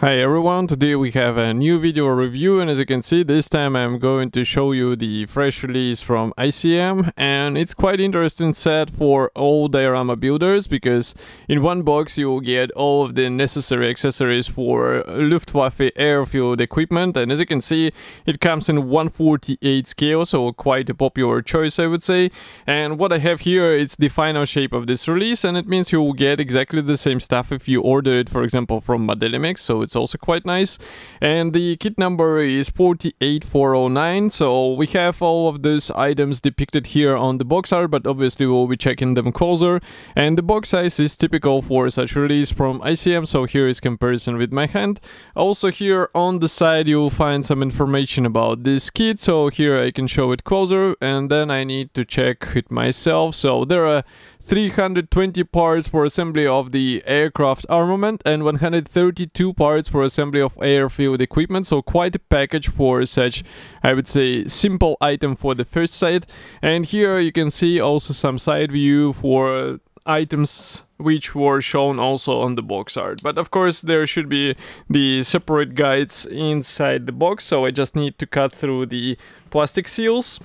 Hi everyone, today we have a new video review, and as you can see, this time I'm going to show you the fresh release from ICM, and it's quite interesting set for all diorama builders because in one box you will get all of the necessary accessories for Luftwaffe airfield equipment, and as you can see, it comes in 1/48 scale, so quite a popular choice I would say. And what I have here is the final shape of this release, and it means you will get exactly the same stuff if you order it, for example, from Modelimex, so it's also quite nice. And the kit number is 48409, so we have all of those items depicted here on the box art, but obviously we'll be checking them closer. And the box size is typical for such release from ICM, so here is comparison with my hand. Also here on the side you'll find some information about this kit, so here I can show it closer, and then I need to check it myself. So there are 320 parts for assembly of the aircraft armament and 132 parts for assembly of airfield equipment, so quite a package for such, I would say, simple item for the first sight. And here you can see also some side view for items which were shown also on the box art, but of course there should be the separate guides inside the box, so I just need to cut through the plastic seals.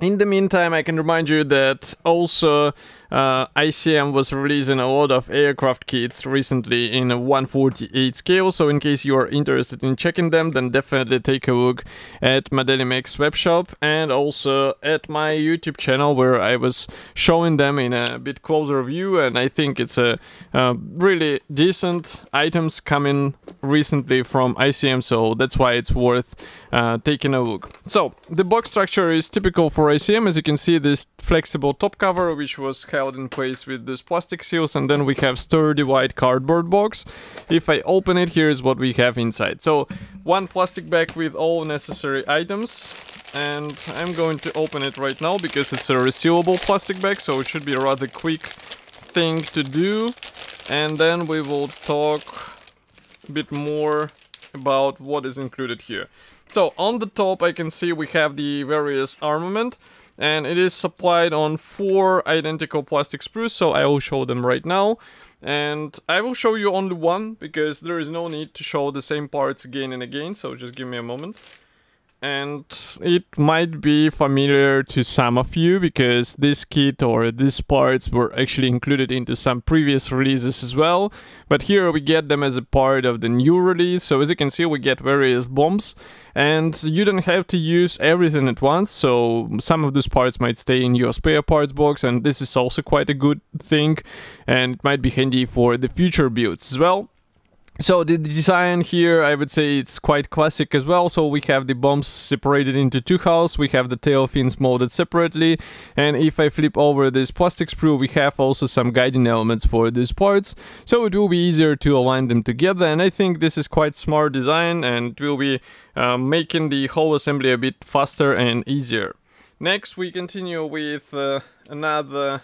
In the meantime, I can remind you that also ICM was releasing a lot of aircraft kits recently in a 1/48 scale, so in case you are interested in checking them, then definitely take a look at Modelimex webshop and also at my YouTube channel, where I was showing them in a bit closer view. And I think it's a really decent items coming recently from ICM, so that's why it's worth taking a look. So the box structure is typical for ICM. As you can see, this flexible top cover, which was held in place with those plastic seals, and then we have sturdy white cardboard box. If I open it, here's what we have inside. So one plastic bag with all necessary items, and I'm going to open it right now because it's a resealable plastic bag, so it should be a rather quick thing to do. And then we will talk a bit more about what is included here. So on the top I can see we have the various armament, and it is supplied on 4 identical plastic sprues, so I will show them right now. And I will show you only one because there is no need to show the same parts again and again, so just give me a moment. And it might be familiar to some of you because this kit or these parts were actually included into some previous releases as well, but here we get them as a part of the new release. So as you can see, we get various bombs, and you don't have to use everything at once, so some of these parts might stay in your spare parts box, and this is also quite a good thing, and it might be handy for the future builds as well. So the design here, I would say, it's quite classic as well. So we have the bombs separated into 2 halves, we have the tail fins molded separately, and if I flip over this plastic sprue, we have also some guiding elements for these parts, so it will be easier to align them together. And I think this is quite smart design, and it will be making the whole assembly a bit faster and easier. Next we continue with another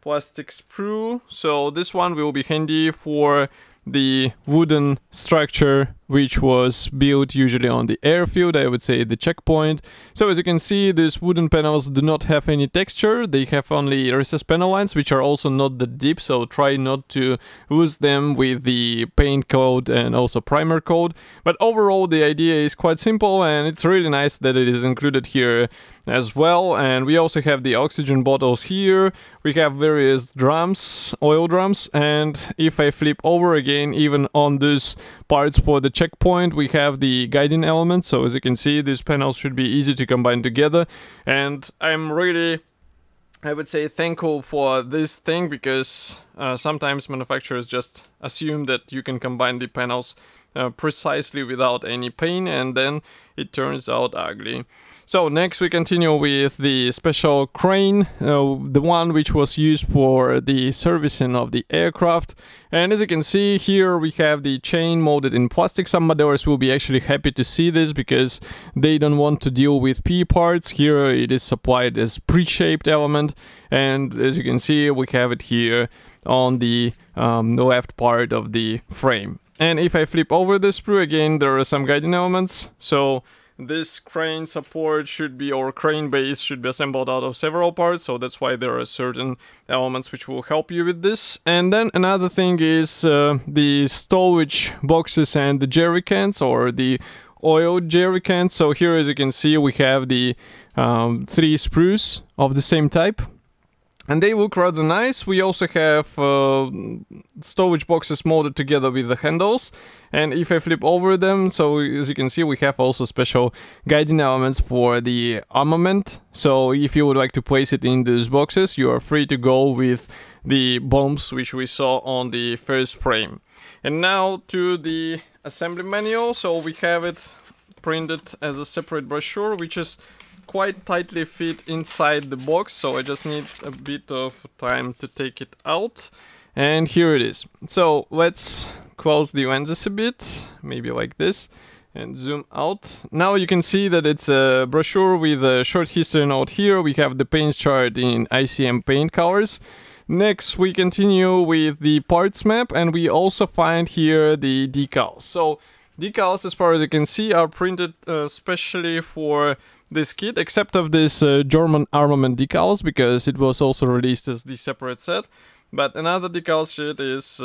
plastic sprue, so this one will be handy for the wooden structure which was built usually on the airfield, I would say the checkpoint. So as you can see, these wooden panels do not have any texture, they have only recessed panel lines, which are also not that deep, so try not to lose them with the paint coat and also primer coat. But overall the idea is quite simple, and it's really nice that it is included here as well. And we also have the oxygen bottles here, we have various drums, oil drums, and if I flip over again, even on these parts for the checkpoint, we have the guiding elements. So as you can see, these panels should be easy to combine together, and I'm really, I would say, thankful for this thing because sometimes manufacturers just assume that you can combine the panels precisely without any pain, and then it turns out ugly. So next we continue with the special crane, the one which was used for the servicing of the aircraft. And as you can see here, we have the chain molded in plastic. Some modelers will be actually happy to see this because they don't want to deal with P parts. Here it is supplied as pre-shaped element, and as you can see, we have it here on the left part of the frame. And if I flip over the sprue again, there are some guiding elements, so This crane support should be, or crane base should be assembled out of several parts, so that's why there are certain elements which will help you with this. And then another thing is the stowage boxes and the jerry cans, or the oil jerry cans. So here, as you can see, we have the 3 sprues of the same type, and they look rather nice. We also have stowage boxes molded together with the handles, and if I flip over them, so as you can see, we have also special guiding elements for the armament. So if you would like to place it in these boxes, you are free to go with the bombs which we saw on the first frame. And now to the assembly manual. So we have it printed as a separate brochure, which is quite tightly fit inside the box, so I just need a bit of time to take it out. And here it is. So let's close the lenses a bit, maybe like this, and zoom out. Now you can see that it's a brochure with a short history note. Here we have the paint chart in ICM paint colors. Next we continue with the parts map, and we also find here the decals. So decals, as far as you can see, are printed especially for this kit, except of this German armament decals, because it was also released as the separate set. But another decal sheet is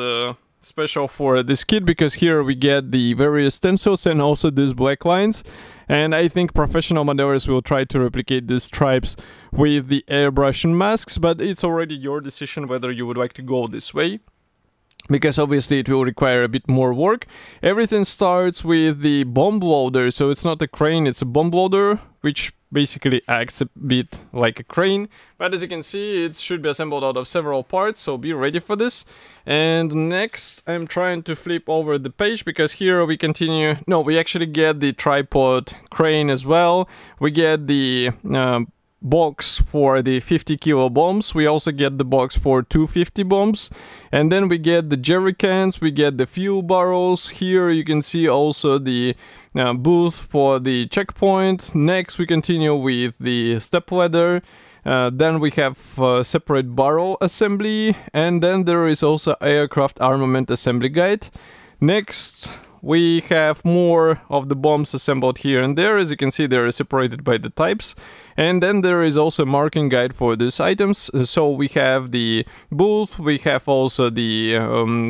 special for this kit, because here we get the various stencils and also these black lines. And I think professional modelers will try to replicate these stripes with the airbrush and masks, but it's already your decision whether you would like to go this way, because obviously it will require a bit more work. Everything starts with the bomb loader, so it's not a crane, it's a bomb loader, which basically acts a bit like a crane. But as you can see, it should be assembled out of several parts, so be ready for this. And next, I'm trying to flip over the page, because here we continue... No, we actually get the tripod crane as well. We get the... box for the 50 kilo bombs, we also get the box for 250 bombs, and then we get the jerry cans, we get the fuel barrels. Here you can see also the booth for the checkpoint. Next we continue with the step ladder, then we have separate barrel assembly, and then there is also aircraft armament assembly guide. Next we have more of the bombs assembled here and there. As you can see, they are separated by the types. And then there is also a marking guide for these items. So we have the booth, we have also the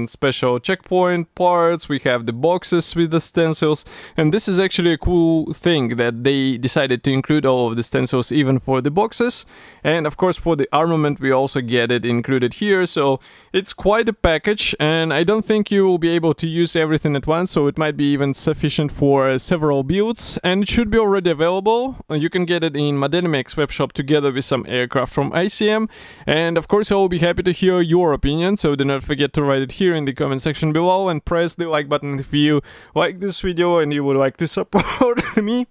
special checkpoint parts, we have the boxes with the stencils. And this is actually a cool thing that they decided to include all of the stencils even for the boxes. And of course for the armament we also get it included here. So it's quite a package, and I don't think you will be able to use everything at once. So it might be even sufficient for several builds, and it should be already available. You can get it in Modelimex webshop together with some aircraft from ICM. And of course I will be happy to hear your opinion, so do not forget to write it here in the comment section below, and press the like button if you like this video and you would like to support me.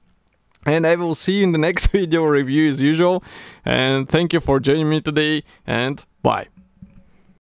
And I will see you in the next video review as usual, and thank you for joining me today, and bye.